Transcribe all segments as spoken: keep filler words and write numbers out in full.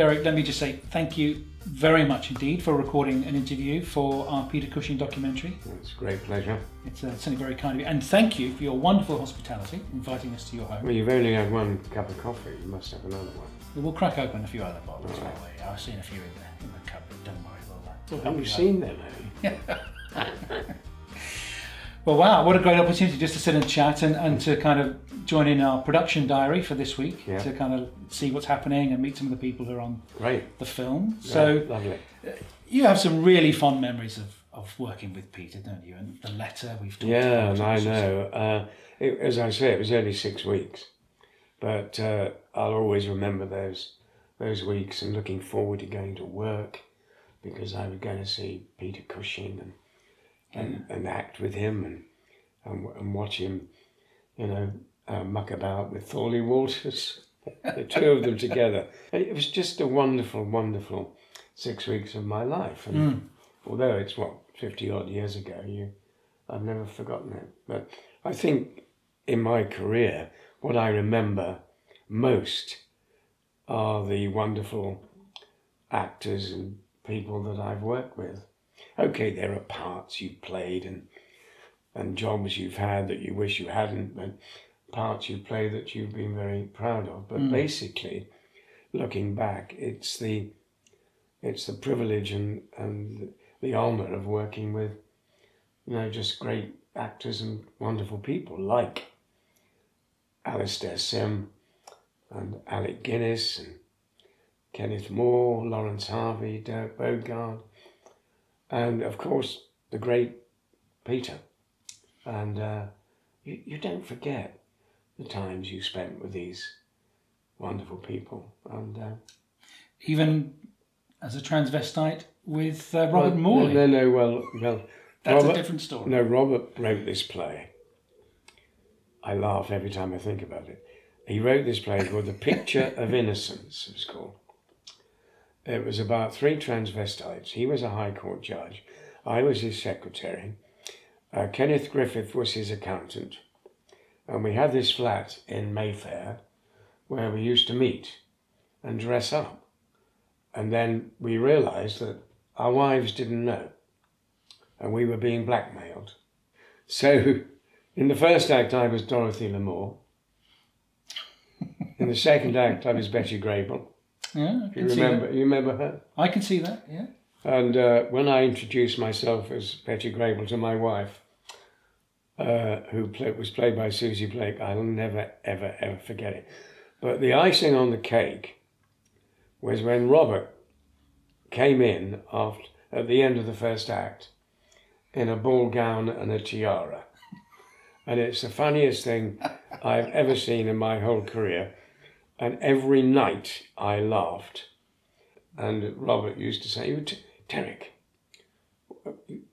Derek, let me just say thank you very much indeed for recording an interview for our Peter Cushing documentary. It's a great pleasure. It's uh, something very kind of you, and thank you for your wonderful hospitality, inviting us to your home. Well, you've only had one cup of coffee, you must have another one. We'll crack open a few other bottles. Right. I've seen a few in the, in the cupboard, don't worry about that. Well, have you seen them, have you? Well, wow, what a great opportunity just to sit and chat and, and to kind of join in our production diary for this week, yeah, to kind of see what's happening and meet some of the people who are on great. the film. Right. So lovely. You have some really fond memories of, of working with Peter, don't you? And the letter we've talked yeah, about. Yeah, I know. Uh, it, as I say, it was only six weeks, but uh, I'll always remember those, those weeks and looking forward to going to work because I was going to see Peter Cushing and And, and act with him and and, and watch him, you know, uh, muck about with Thorley Walters, the two of them together. It was just a wonderful, wonderful six weeks of my life. And mm. although it's what fifty odd years ago, you, I've never forgotten it. But I think in my career, what I remember most are the wonderful actors and people that I've worked with. Okay, there are parts you've played and and jobs you've had that you wish you hadn't, but parts you've played that you've been very proud of. But mm. basically, looking back, it's the it's the privilege and, and the honour of working with, you know, just great actors and wonderful people like Alistair Sim and Alec Guinness and Kenneth Moore, Lawrence Harvey, Derek Bogart. And of course, the great Peter. And uh, you, you don't forget the times you spent with these wonderful people. And uh, even as a transvestite with uh, Robert well, Morley. No, no, no, well, well that's Robert, a different story. No, Robert wrote this play. I laugh every time I think about it. He wrote this play called The Picture of Innocence, it was called. It was about three transvestites. He was a High Court judge. I was his secretary. Uh, Kenneth Griffith was his accountant. And we had this flat in Mayfair where we used to meet and dress up. And then we realised that our wives didn't know and we were being blackmailed. So in the first act, I was Dorothy L'Amour. In the second act, I was Betty Grable. Yeah, I can you remember, see that. You remember her? I can see that, yeah. And uh, when I introduced myself as Betty Grable to my wife, uh, who play, was played by Susie Blake, I'll never, ever, ever forget it. But the icing on the cake was when Robert came in after, at the end of the first act in a ball gown and a tiara. And it's the funniest thing I've ever seen in my whole career. And every night I laughed. And Robert used to say, Derek,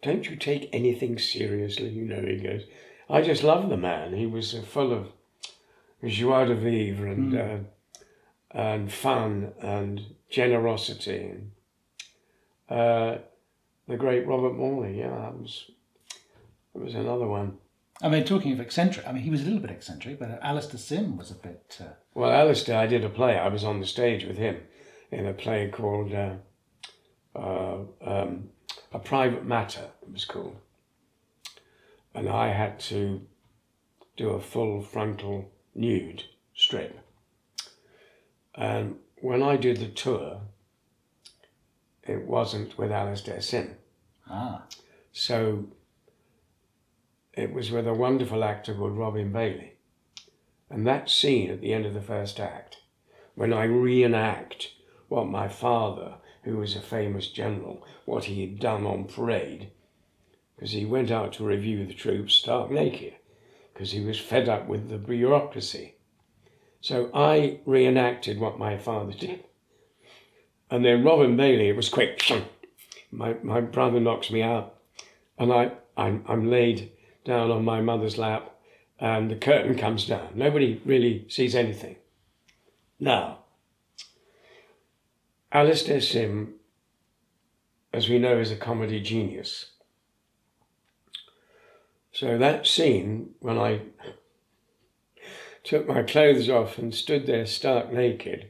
don't you take anything seriously? You know, he goes, I just love the man. He was full of joie de vivre and, mm. uh, and fun and generosity. Uh, the great Robert Morley, yeah, that was, that was another one. I mean, talking of eccentric, I mean, he was a little bit eccentric, but Alistair Sim was a bit... Uh... Well, Alistair, I did a play. I was on the stage with him in a play called uh, uh, um, A Private Matter, it was called. And I had to do a full frontal nude strip. And when I did the tour, it wasn't with Alistair Sim. Ah. So... it was with a wonderful actor called Robin Bailey. And that scene at the end of the first act, when I reenact what my father, who was a famous general, what he had done on parade, because he went out to review the troops stark naked, because he was fed up with the bureaucracy. So I reenacted what my father did. And then Robin Bailey, it was quick. My, my brother knocks me out and I, I'm, I'm laid down on my mother's lap and the curtain comes down. Nobody really sees anything. Now, Alistair Sim, as we know, is a comedy genius. So that scene, when I took my clothes off and stood there stark naked,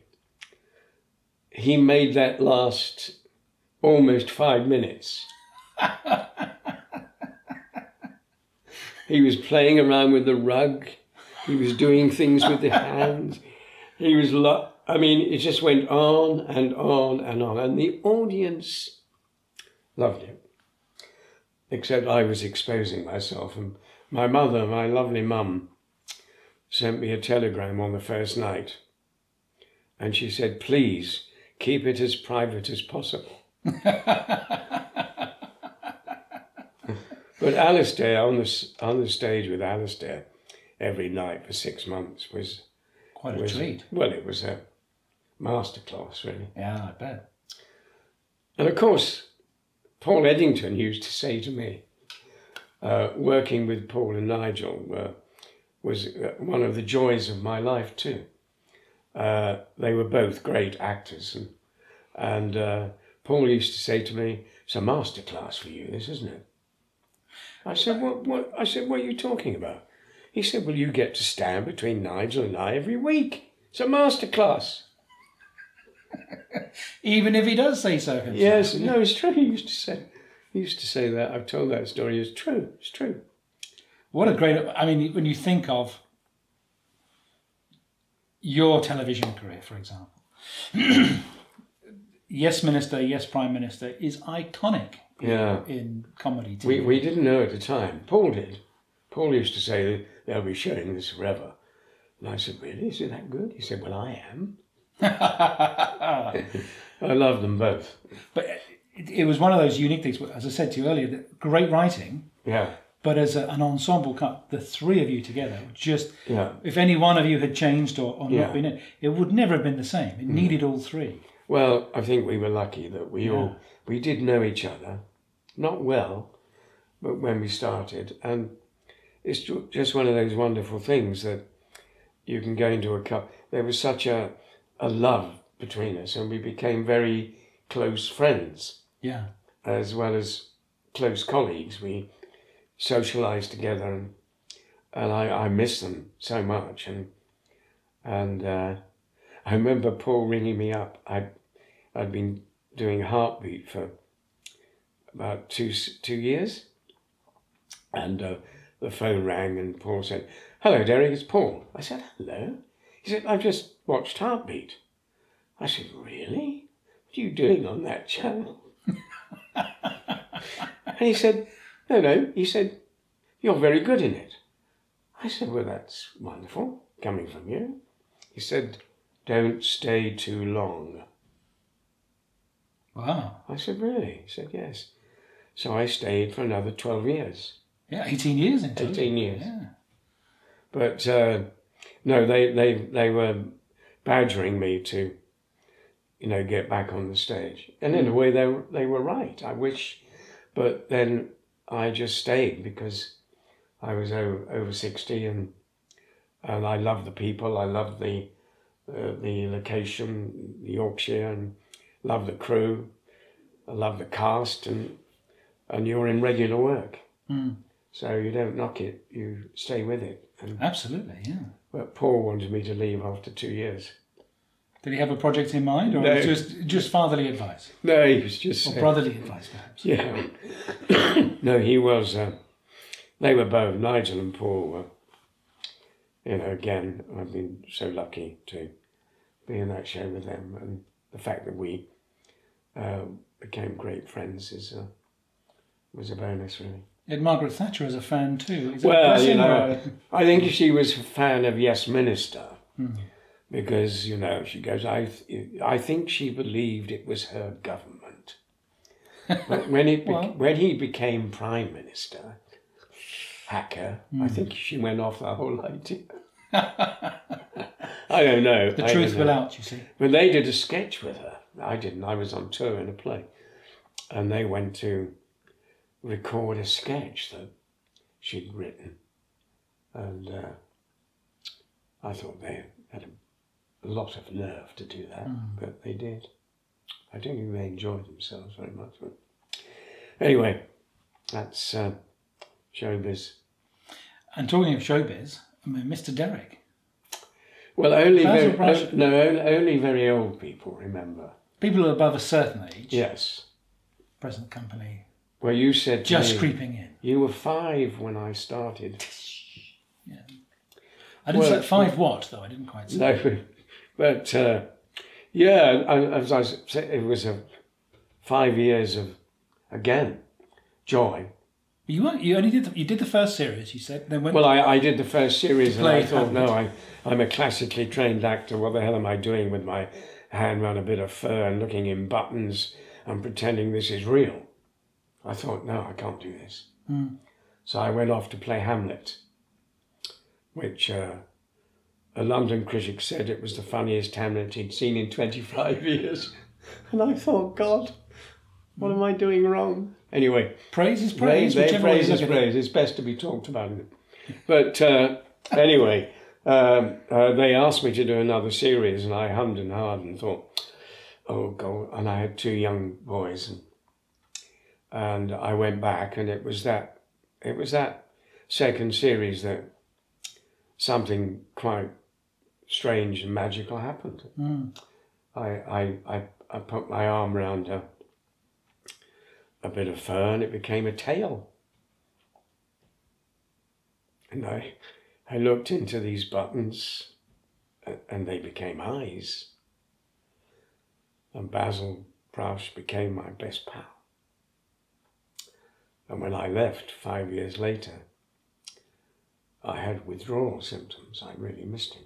he made that last almost five minutes. He was playing around with the rug. He was doing things with the hands. He was, lo I mean, it just went on and on and on. And the audience loved it. Except I was exposing myself. And my mother, my lovely mum, sent me a telegram on the first night. And she said, please, keep it as private as possible. But Alistair, on the, on the stage with Alistair every night for six months was... Quite was, a treat. Well, it was a masterclass, really. Yeah, I bet. And of course, Paul Eddington used to say to me, uh, working with Paul and Nigel uh, was one of the joys of my life too. Uh, they were both great actors. And, and uh, Paul used to say to me, it's a masterclass for you, this, isn't it? I said, what, what, I said, what are you talking about? He said, well, you get to stand between Nigel and I every week. It's a masterclass. Even if he does say so himself. Yes, no, it's true. He used to say, he used to say that. I've told that story. It's true. It's true. What a great... I mean, when you think of your television career, for example. Yes, Minister, Yes, Prime Minister is iconic. Yeah, in comedy T V. We, we didn't know at the time. Paul did. Paul used to say, they'll be showing this forever. And I said, really? Is it that good? He said, well, I am. I love them both. But it, it was one of those unique things, as I said to you earlier, that great writing. Yeah. But as a, an ensemble cut, the three of you together, just, yeah. if any one of you had changed or, or yeah. not been in, it would never have been the same. It mm. needed all three. Well, I think we were lucky that we yeah. all, we did know each other, not well, but when we started. And it's just one of those wonderful things that you can go into a cup. There was such a, a love between us, and we became very close friends. Yeah. As well as close colleagues. We socialised together, and, and I, I miss them so much. And, and uh, I remember Paul ringing me up. I'd, I'd been doing Heartbeat for about two two years, and uh, the phone rang, and Paul said, "Hello, Derek, it's Paul." I said, "Hello." He said, "I've just watched Heartbeat." I said, "Really? What are you doing on that channel?" And he said, "No, no." He said, "You're very good in it." I said, "Well, that's wonderful coming from you." He said, "Don't stay too long." Wow. I said, really? He said, yes. So I stayed for another twelve years. Yeah, eighteen years in total. eighteen years. Yeah. But, uh, no, they, they, they were badgering me to, you know, get back on the stage. And in mm. a way, they, they were right, I wish. But then I just stayed because I was over sixty and, and I loved the people. I loved the, uh, the location, Yorkshire, and... love the crew, I love the cast, and and you're in regular work, mm. so you don't knock it, you stay with it. And absolutely, yeah. But Paul wanted me to leave after two years. Did he have a project in mind, or no. was just just fatherly advice? No, he was just or uh, brotherly advice, perhaps. Yeah. No, he was. Uh, they were both Nigel and Paul. Were, you know, again, I've been so lucky to be in that show with them, and the fact that we. Uh, became great friends is a, was a bonus, really. And Margaret Thatcher is a fan too. Is well, you know, I think she was a fan of Yes Minister mm. because, you know, she goes, I, th I think she believed it was her government. But when, it well, when he became Prime Minister, hacker, mm. I think she went off the whole idea. I don't know. The I truth will out, you see. But they did a sketch with her. I didn't. I was on tour in a play. And they went to record a sketch that she'd written. And uh, I thought they had a lot of nerve to do that, mm. but they did. I don't think they enjoyed themselves very much. But anyway, that's uh, showbiz. And talking of showbiz, I mean, Mister Derek. Well, only very, Brush, no, only very old people remember. People who are above a certain age. Yes. Present company. Well, you said just to me, creeping in. You were five when I started. Yeah. I didn't well, say five well, what though. I didn't quite say. No, but uh, yeah, I, as I said, it was a five years of again joy. You weren't, you only did the, you did the first series, you said. Then went well, I, I did the first series, and I thought, no, I, I'm a classically trained actor. What the hell am I doing with my hand around a bit of fur and looking in buttons and pretending this is real? I thought, no, I can't do this. Hmm. So I went off to play Hamlet, which uh, a London critic said it was the funniest Hamlet he'd seen in twenty-five years. And I thought, God, what am I doing wrong? Anyway, praise is praise. They, they praise is praise. It's best to be talked about it. But uh, anyway, um, uh, they asked me to do another series, and I hummed and hawed and thought, oh God! And I had two young boys, and, and I went back, and it was that, it was that second series that something quite strange and magical happened. Mm. I, I I I put my arm round her. A bit of fur, and it became a tail. And I, I looked into these buttons, and they became eyes. And Basil Brush became my best pal. And when I left five years later, I had withdrawal symptoms. I really missed him.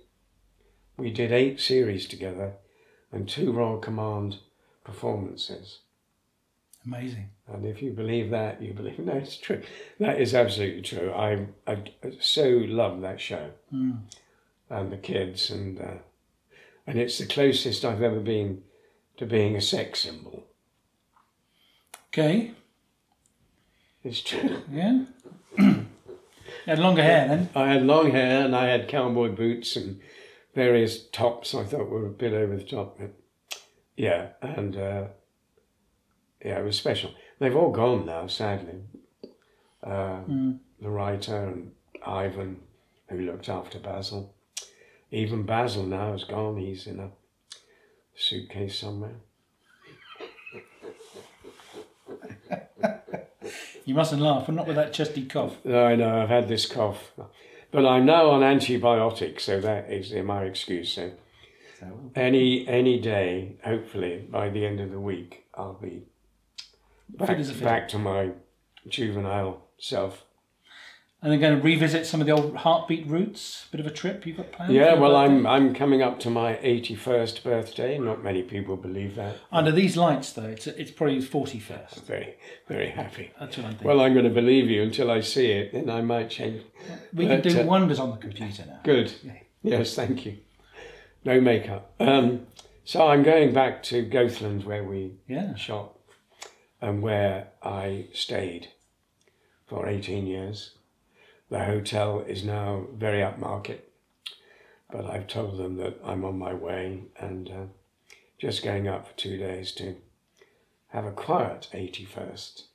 We did eight series together, and two Royal Command performances. Amazing. And if you believe that, you believe... No, it's true. That is absolutely true. I, I so love that show. Mm. And the kids. And uh, and it's the closest I've ever been to being a sex symbol. Okay. It's true. Yeah. You had longer hair then. I had long hair and I had cowboy boots and various tops I thought were a bit over the top. Yeah. And... Uh, Yeah, it was special. They've all gone now, sadly. Uh, mm. The writer and Ivan, who looked after Basil. Even Basil now is gone. He's in a suitcase somewhere. You mustn't laugh. I'm not with that chesty cough. No, I know. I've had this cough. But I'm now on antibiotics, so that is my excuse. So any, any day, hopefully, by the end of the week, I'll be... Back, back to my juvenile self. And then going to revisit some of the old Heartbeat roots. Bit of a trip you've got planned. Yeah, well, I'm I'm coming up to my eighty-first birthday. Not many people believe that. Under these lights, though, it's it's probably his forty-first. Very, very happy. That's what I'm thinking. Well, I'm going to believe you until I see it, then I might change. We can do wonders on the computer now. Good. Yeah. Yes, thank you. No makeup. Um, so I'm going back to Goathland where we yeah. shot. And where I stayed for eighteen years. The hotel is now very upmarket, but I've told them that I'm on my way and uh, just going up for two days to have a quiet eighty-first.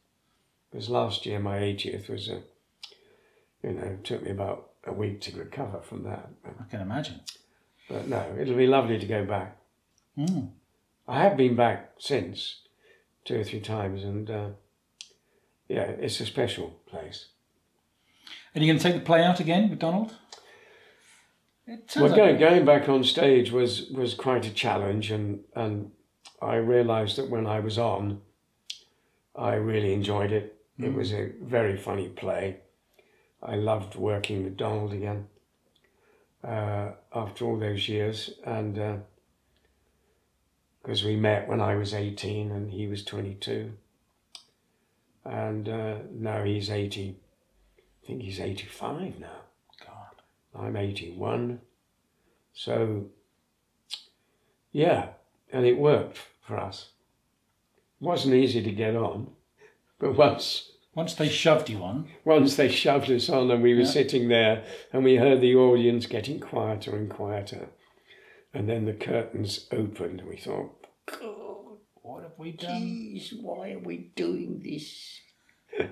Because last year my eightieth was a, you know, took me about a week to recover from that. I can imagine. But no, it'll be lovely to go back. Mm. I have been back since. Two or three times, and uh, yeah, it's a special place. And you're going to take the play out again with Donald? Well, like going, going back on stage was was quite a challenge, and and I realised that when I was on, I really enjoyed it. Mm. It was a very funny play. I loved working with Donald again uh, after all those years, and. Uh, Because we met when I was eighteen and he was twenty-two. And uh, now he's eighty. I think he's eighty-five now. God. I'm eighty-one. So, yeah. And it worked for us. It wasn't easy to get on. But once... Once they shoved you on. Once they shoved us on and we were yeah. sitting there and we heard the audience getting quieter and quieter. And then the curtains opened and we thought, God, what have we done? Jeez, why are we doing this? and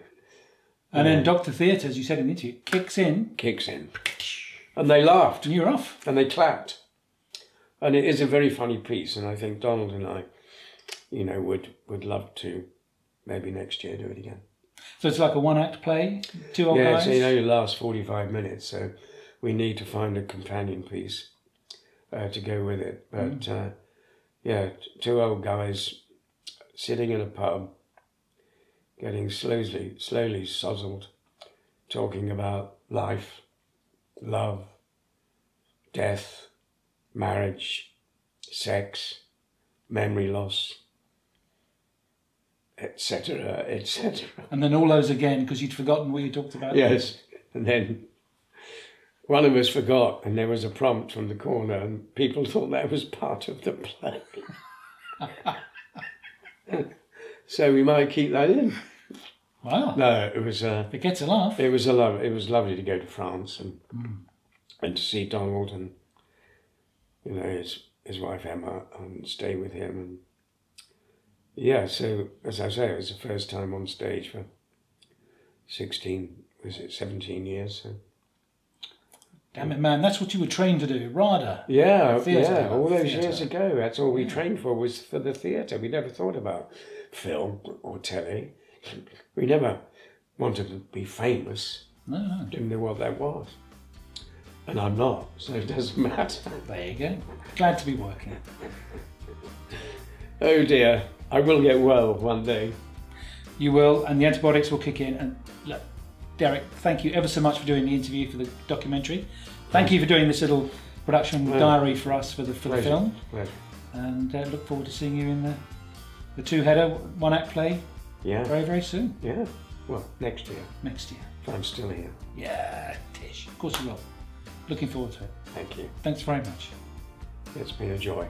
yeah. then Doctor Theatre, as you said in the interview, kicks in. Kicks in. And they laughed. And you're off. And they clapped. And it is a very funny piece, and I think Donald and I, you know, would would love to maybe next year do it again. So it's like a one-act play, two old guys? Yeah, it only lasts forty-five minutes, so we need to find a companion piece uh, to go with it. But, mm. uh, yeah, two old guys sitting in a pub, getting slowly, slowly sozzled, talking about life, love, death, marriage, sex, memory loss, et cetera, et cetera. And then all those again, because you'd forgotten what you talked about. Yes, and then one of us forgot, and there was a prompt from the corner, and people thought that was part of the play. So we might keep that in. Wow. No, it was... Uh, it gets a laugh. It was a love. It was lovely to go to France and mm. and to see Donald and, you know, his, his wife Emma, and stay with him. And yeah, so as I say, it was the first time on stage for sixteen, was it seventeen years. So. Damn it, man, that's what you were trained to do, Rada. Yeah, yeah, all those theatre. years ago, that's all we yeah. trained for, was for the theatre. We never thought about film or telly. We never wanted to be famous. No, no. Didn't know what that was. And I'm not, so it doesn't matter. There you go. Glad to be working. Oh dear, I will get well one day. You will, and the antibiotics will kick in. And look, Derek, thank you ever so much for doing the interview for the documentary. Thank you for doing this little production well, diary for us for the, for the film. Pleasure. And uh, look forward to seeing you in the, the two-header, one-act play yeah. very, very soon. Yeah, well, next year. Next year. If I'm still here. Yeah, Tish, of course you will. Looking forward to it. Thank you. Thanks very much. It's been a joy.